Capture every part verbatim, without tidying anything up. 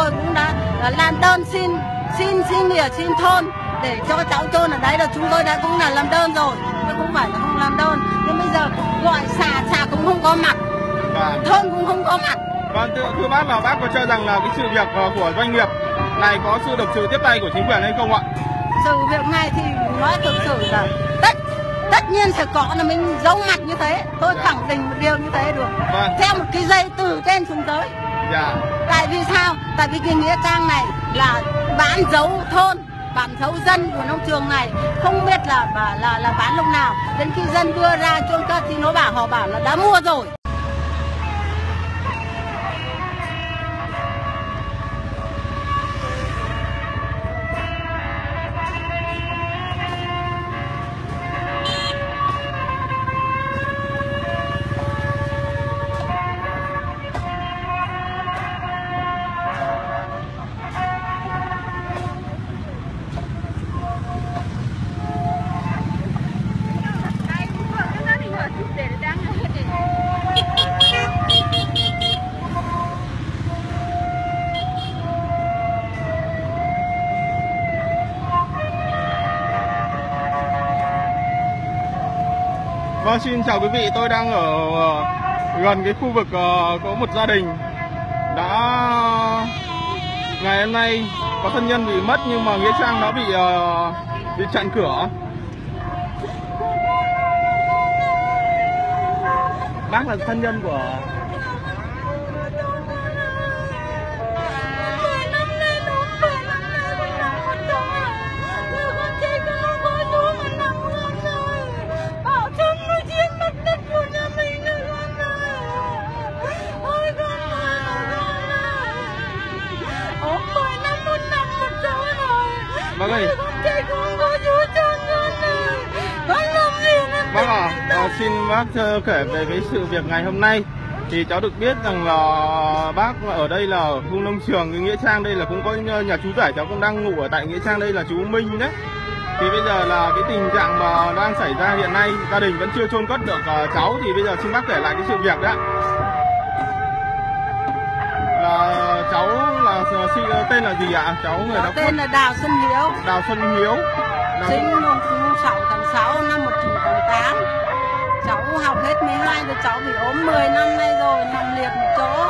tôi cũng đã làm đơn xin xin xin địa xin thôn để cho cháu trôn ở đấy, là chúng tôi đã cũng là làm đơn rồi, chứ không phải là không làm đơn. Nhưng bây giờ gọi xả xả cũng không có mặt, thôn cũng không có mặt. Vâng, thưa, thưa bác là bác có cho rằng là cái sự việc của doanh nghiệp này có sự độc sự tiếp tay của chính quyền hay không ạ? Sự việc này thì nó thực sự là tất tất nhiên sẽ có, là mình giấu mặt như thế, tôi dạ. khẳng định một điều như thế được. Vâng. Theo một cái dây từ trên xuống tới. Dạ. Tại vì sao? Tại vì cái nghĩa trang này là bán giấu thôn, bán giấu dân của nông trường này, không biết là là là, là bán lúc nào. Đến khi dân đưa ra chuông cất thì nó bảo họ bảo là đã mua rồi. Vâng, xin chào quý vị, tôi đang ở gần cái khu vực có một gia đình đã ngày hôm nay có thân nhân bị mất, nhưng mà nghĩa trang đã bị bị chặn cửa. Bác là thân nhân của Bác ơi. Bác à, à, xin bác kể về cái sự việc ngày hôm nay. Thì cháu được biết rằng là bác ở đây là ở khu nông trường, cái nghĩa trang đây là cũng có nhà chú rể, cháu cũng đang ngủ ở tại nghĩa trang đây là chú Minh đấy. Thì bây giờ là cái tình trạng mà đang xảy ra hiện nay, gia đình vẫn chưa chôn cất được cháu, thì bây giờ xin bác kể lại cái sự việc đấy. Là cháu là tên là gì ạ? À? Cháu người đó tên là Đào Xuân Hiếu. Đào Xuân Hiếu. Sinh Đào... mùng sáu tháng sáu năm một nghìn chín trăm tám mươi tám. Cháu học hết mười hai rồi, cháu bị ốm mười năm nay rồi, nằm liệt một chỗ.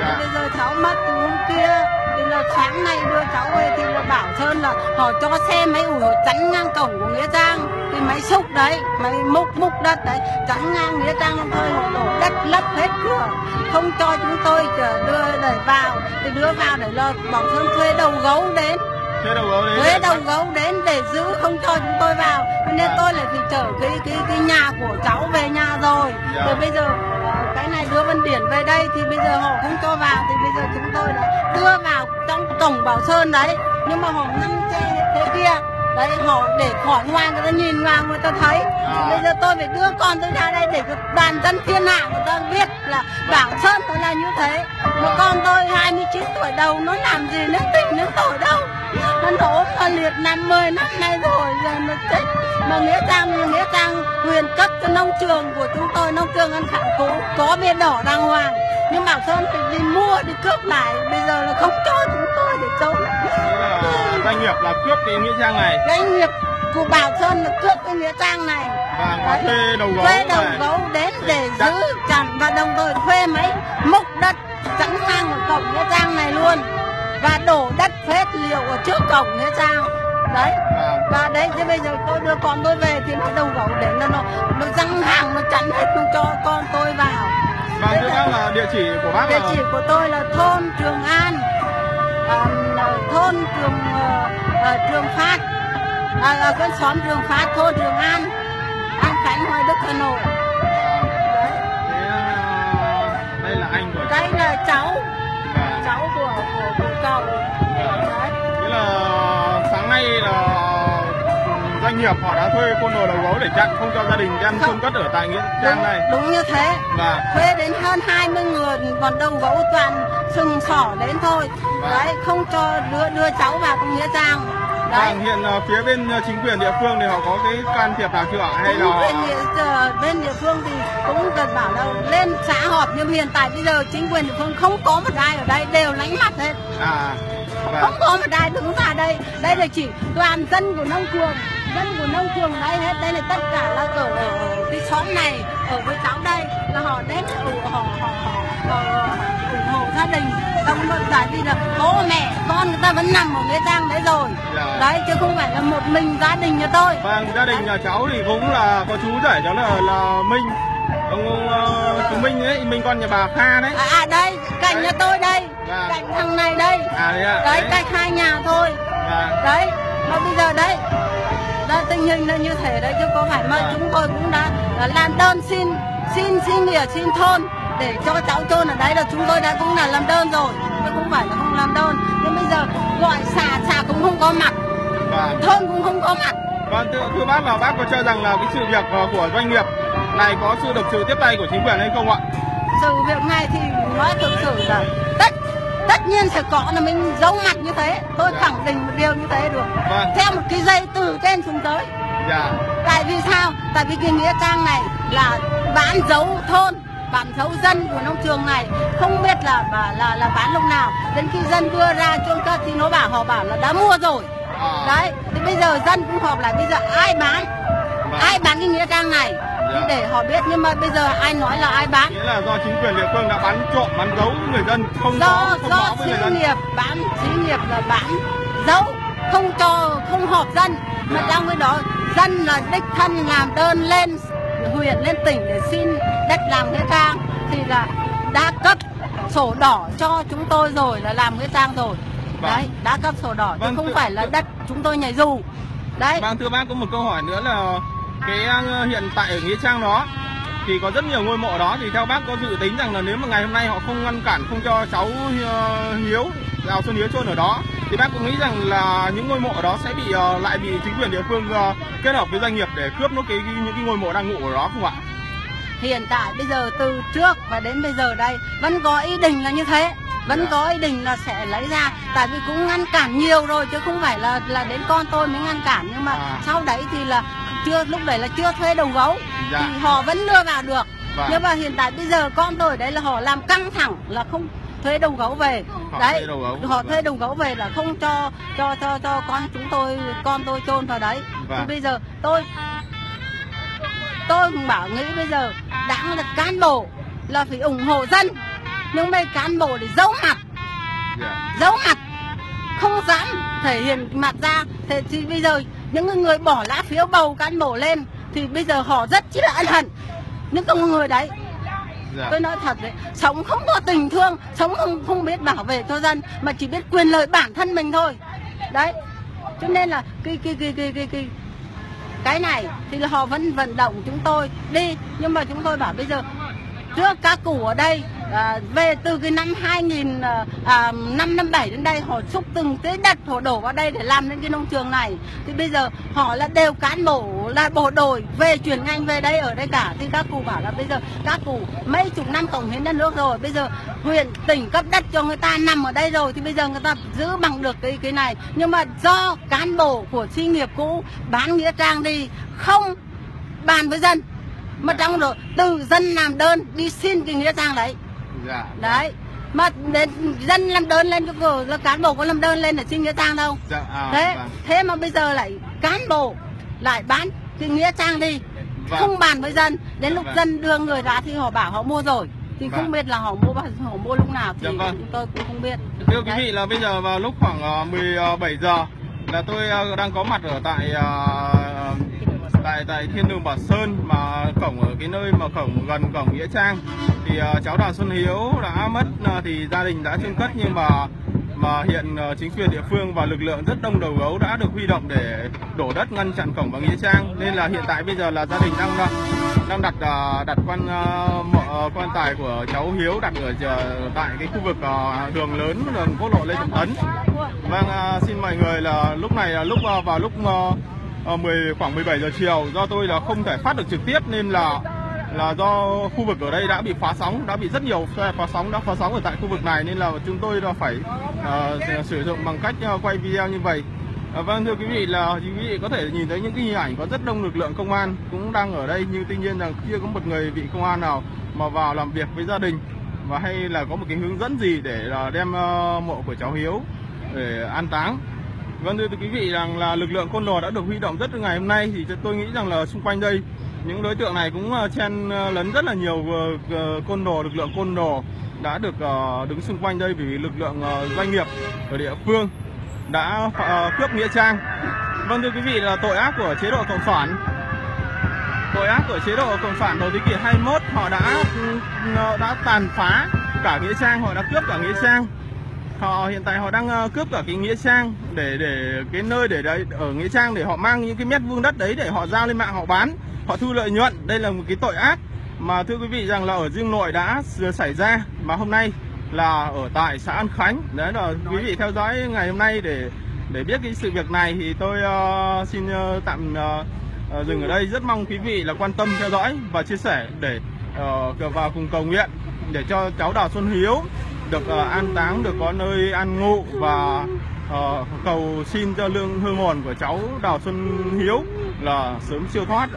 Dạ. Bây giờ cháu mất từ hôm kia, thì là sáng nay đưa cháu về thì là Bảo Sơn là họ cho xe máy ủi chắn ngang cổng của nghĩa trang, thì máy xúc đấy, máy múc múc đất đấy, chắn ngang nghĩa trang thôi, họ đổ đất lấp hết cửa, không cho chúng tôi đưa để vào, thì đưa vào để là Bảo Sơn thuê đầu gấu đến. Thuê đầu gấu đến, thuê đầu gấu đến để giữ không cho chúng tôi vào, nên à. tôi lại phải chở cái cái cái nhà của cháu về nhà rồi. Dạ. Rồi bây giờ cái này đưa Vân Điển về đây thì bây giờ họ không cho vào, thì bây giờ chúng tôi đã đưa vào trong cổng Bảo Sơn đấy, nhưng mà họ ngăn che thế kia đấy, họ để khỏi ngoài người ta nhìn vào người ta thấy. À. Bây giờ tôi phải đưa con tôi ra đây để đoàn dân thiên hạ người ta biết là Bảo Sơn tôi là như thế. Mà con tôi hai mươi chín tuổi đầu nó làm gì nó tỉnh nó tội đâu, nó ốm nó liệt năm mười năm nay rồi, giờ nó chết. Mà nghĩa trang nghĩa trang huyền cấp cho nông trường của chúng tôi, nông trường An Khánh cũ có biển đỏ đàng hoàng, nhưng Bảo Sơn phải đi mua đi cướp lại, bây giờ là không cho chúng tôi để trông. Doanh nghiệp là cướp cái nghĩa trang này, doanh nghiệp của Bảo Sơn là cướp cái nghĩa trang này, và thuê đầu gấu, thuê đầu gấu đến để giữ chặn, và đồng thời thuê máy múc đất chắn ngang ở cổng nghĩa trang này luôn, và đổ đất phết liệu ở trước cổng nghĩa trang đấy. À. Và đấy, thế bây giờ tôi đưa con tôi về thì nó đầu gấu đến nó nó răng hàng nó chắn hết, nó cho con tôi vào. Và thưa bác là địa chỉ của bác, địa là... chỉ của tôi là thôn Trường An, à, thôn Trường à, Trường Phát, à, à, cái xóm Trường Phát, thôn Trường An, An Khánh, Hoài Đức, Hà Nội. À. Đấy. Thế, à, đây là anh của đây là cháu. À. Cháu của của, của cậu. À. Thế là sáng nay là doanh nghiệp họ đã thuê côn đồ đầu gấu để chặn không cho gia đình đem chôn cất ở tại nghĩa trang này. Đúng như thế. Và thuê đến hơn hai mươi người, còn đầu gấu toàn sừng sỏ đến thôi. Và đấy, không cho đưa đưa cháu vào nghĩa trang. Bạn hiện uh, phía bên uh, chính quyền địa phương thì họ có cái can thiệp nào chưa ạ? Hay là uh, bên địa phương thì cũng cần bảo đâu lên xã họp, nhưng hiện tại bây giờ chính quyền địa phương không có một ai ở đây, đều lánh mặt hết. À, và... không có một ai đứng ra đây. Đây là chỉ toàn dân của nông phường, dân của nông phường đây hết. Đây là tất cả là ở, ở cái xóm này, ở với cháu đây là họ đến ủng hộ, ủng hộ gia đình. Tại vì là bố mẹ con người ta vẫn nằm ở cái tang đấy rồi. Dạ. Đấy chứ không phải là một mình gia đình nhà tôi. Vâng, gia đình đấy. Nhà cháu thì cũng là có chú rể cháu là là Minh, ông, ông uh, chú Minh ấy, Minh con nhà bà Kha đấy. À, à đây cạnh đấy. Nhà tôi đây, dạ. Cạnh thằng này đây. À, đấy, à, đấy, đấy cạnh hai nhà thôi. Dạ. Đấy, mà bây giờ đấy, là tình hình là như thế đấy chứ có phải mà dạ. Chúng tôi cũng đã làm đơn xin xin xin địa xin thôn để cho cháu tôi ở đấy, là chúng tôi đã cũng là làm đơn rồi. Chứ không phải là không làm đơn. Nhưng bây giờ gọi xả xả cũng không có mặt, vâng. Thôn cũng không có mặt. Vâng, thưa, thưa bác là bác có cho rằng là cái sự việc của doanh nghiệp này có sự được sự tiếp tay của chính quyền hay không ạ? Sự việc này thì nói thực sự là tất tất nhiên sẽ có, là mình giấu mặt như thế. Tôi khẳng dạ. định một điều như thế được, vâng. Theo một cái dây từ trên xuống tới dạ. Tại vì sao? Tại vì cái nghĩa trang này là bán dấu thôn, bán dấu dân của nông trường này, không biết là là là, là bán lúc nào. Đến khi dân đưa ra chuông cất thì nó bảo họ bảo là đã mua rồi. À. Đấy, thì bây giờ dân cũng họp lại, bây giờ ai bán, à. ai bán cái nghĩa trang này dạ. để họ biết. Nhưng mà bây giờ ai nói là ai bán? Nghĩa là do chính quyền địa phương đã bán trộm, bán dấu người dân, không do, có không do với xí nghiệp bán, xí nghiệp là bán dấu, không cho không họp dân. Mà dạ. Trong cái đó dân là đích thân làm đơn lên huyện, lên tỉnh để xin đất làm nghĩa trang, thì là đã cấp sổ đỏ cho chúng tôi rồi, là làm nghĩa trang rồi. Vâng. Đấy, đã cấp sổ đỏ vâng, chứ không thưa, phải là đất chúng tôi nhảy dù. Đấy. Vâng, thưa bác có một câu hỏi nữa là cái hiện tại ở nghĩa trang đó thì có rất nhiều ngôi mộ đó, thì theo bác có dự tính rằng là nếu mà ngày hôm nay họ không ngăn cản, không cho cháu Hiếu, Đào Xuân Hiếu chôn ở đó, thì bác cũng nghĩ rằng là những ngôi mộ đó sẽ bị uh, lại bị chính quyền địa phương uh, kết hợp với doanh nghiệp để cướp nó cái, cái những cái ngôi mộ đang ngủ ở đó không ạ? Hiện tại bây giờ từ trước và đến bây giờ đây vẫn có ý định là như thế, vẫn yeah. có ý định là sẽ lấy ra, tại vì cũng ngăn cản nhiều rồi chứ không phải là là đến con tôi mới ngăn cản. Nhưng mà à. sau đấy thì là chưa, lúc đấy là chưa thuê đầu gấu yeah. thì họ vẫn đưa vào được. Và. Nhưng mà hiện tại bây giờ con tôi đấy là họ làm căng thẳng là không thuê đồng gấu về. Họ đấy thuê gấu. Họ thuê đồng gấu về là không cho cho cho cho con chúng tôi con tôi chôn vào đấy. Và. Bây giờ tôi tôi cũng bảo nghĩ bây giờ đảng là cán bộ là phải ủng hộ dân, nhưng mấy cán bộ để giấu mặt yeah. giấu mặt không dám thể hiện mặt ra. Thế thì bây giờ những người bỏ lá phiếu bầu cán bộ lên thì bây giờ họ rất chỉ là ân hận những con người đấy. Dạ. Tôi nói thật đấy, sống không có tình thương, sống không không biết bảo vệ cho dân mà chỉ biết quyền lợi bản thân mình thôi. Đấy, cho nên là cái cái cái cái cái cái cái này thì là họ vẫn vận động chúng tôi đi, nhưng mà chúng tôi bảo bây giờ trước các cụ ở đây à, về từ cái năm hai nghìn à, năm năm bảy đến đây họ xúc từng cái đất họ đổ vào đây để làm nên cái nông trường này, thì bây giờ họ là đều cán bộ là bộ đội về chuyển ngành về đây ở đây cả. Thì các cụ bảo là bây giờ các cụ mấy chục năm cống hiến đất nước rồi, bây giờ huyện tỉnh cấp đất cho người ta nằm ở đây rồi, thì bây giờ người ta giữ bằng được cái cái này. Nhưng mà do cán bộ của xí nghiệp cũ bán nghĩa trang đi không bàn với dân, mà trong rồi từ dân làm đơn đi xin cái nghĩa trang đấy. Dạ. Đấy, mà đến dân làm đơn lên cho là cán bộ có làm đơn lên để xin nghĩa trang đâu. Dạ, à, thế vâng. thế mà bây giờ lại cán bộ lại bán cái nghĩa trang đi, vâng. không bàn với dân. Đến lúc vâng. dân đưa người ra thì họ bảo họ mua rồi, thì vâng. không biết là họ mua họ mua lúc nào thì dạ, vâng. chúng tôi cũng không biết. Thưa quý vị là bây giờ vào lúc khoảng mười bảy giờ là tôi đang có mặt ở tại tại tại thiên đường Bảo Sơn, mà cổng ở cái nơi mà cổng gần cổng nghĩa trang. Thì uh, cháu Đào Xuân Hiếu đã mất, uh, thì gia đình đã chôn cất, nhưng mà mà hiện uh, chính quyền địa phương và lực lượng rất đông đầu gấu đã được huy động để đổ đất ngăn chặn cổng vào nghĩa trang, nên là hiện tại bây giờ là gia đình đang đang đặt uh, đặt quan uh, mộ, uh, quan tài của cháu Hiếu đặt ở uh, tại cái khu vực uh, đường lớn, đường quốc lộ Lê Trọng Tấn. Vâng, uh, xin mọi người là lúc này là lúc uh, vào lúc uh, mười khoảng mười bảy giờ chiều, do tôi là không thể phát được trực tiếp nên là là do khu vực ở đây đã bị phá sóng, đã bị rất nhiều xe phá sóng, đã phá sóng ở tại khu vực này, nên là chúng tôi đã phải uh, sử dụng bằng cách quay video như vậy. À, vâng, thưa quý vị, là quý vị có thể nhìn thấy những cái hình ảnh có rất đông lực lượng công an cũng đang ở đây, nhưng tuy nhiên là chưa có một người vị công an nào mà vào làm việc với gia đình và hay là có một cái hướng dẫn gì để là đem uh, mộ của cháu Hiếu để an táng. Vâng, thưa quý vị, rằng là lực lượng côn đồ đã được huy động rất ngày hôm nay, thì tôi nghĩ rằng là xung quanh đây những đối tượng này cũng chen lấn rất là nhiều côn đồ, lực lượng côn đồ đã được uh, đứng xung quanh đây, vì lực lượng uh, doanh nghiệp ở địa phương đã uh, cướp nghĩa trang. Vâng, thưa quý vị, là tội ác của chế độ cộng sản. Tội ác của chế độ cộng sản đầu thế kỷ hai mươi mốt, họ đã đã tàn phá cả nghĩa trang, họ đã cướp cả nghĩa trang. Họ hiện tại họ đang uh, cướp cả cái nghĩa trang để để cái nơi để đấy ở nghĩa trang để họ mang những cái mét vuông đất đấy để họ giao lên mạng họ bán, họ thu lợi nhuận. Đây là một cái tội ác mà thưa quý vị rằng là ở Dương Nội đã xảy ra, mà hôm nay là ở tại xã An Khánh. Đấy là quý vị theo dõi ngày hôm nay để để biết cái sự việc này, thì tôi uh, xin uh, tạm uh, dừng ở đây. Rất mong quý vị là quan tâm theo dõi và chia sẻ để uh, vào cùng cầu nguyện để cho cháu Đào Xuân Hiếu được uh, an táng, được có nơi an ngụ, và uh, cầu xin cho lương hương hồn của cháu Đào Xuân Hiếu là sớm siêu thoát.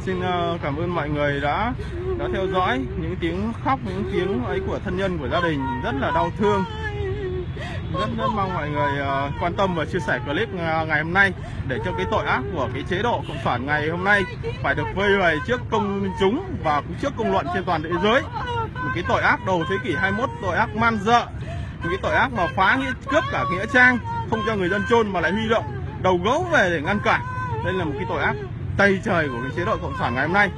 Xin uh, cảm ơn mọi người đã đã theo dõi những tiếng khóc, những tiếng ấy của thân nhân, của gia đình rất là đau thương. Rất rất mong mọi người uh, quan tâm và chia sẻ clip ngày hôm nay để cho cái tội ác của cái chế độ cộng sản ngày hôm nay phải được vơi bày trước công chúng và cũng trước công luận trên toàn thế giới. Một cái tội ác đầu thế kỷ hai mươi mốt, tội ác man dợ, một cái tội ác mà phá nghĩa, cướp cả nghĩa trang, không cho người dân chôn mà lại huy động đầu gấu về để ngăn cản. Đây là một cái tội ác tày trời của cái chế độ cộng sản ngày hôm nay.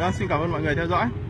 Đó, xin cảm ơn mọi người theo dõi.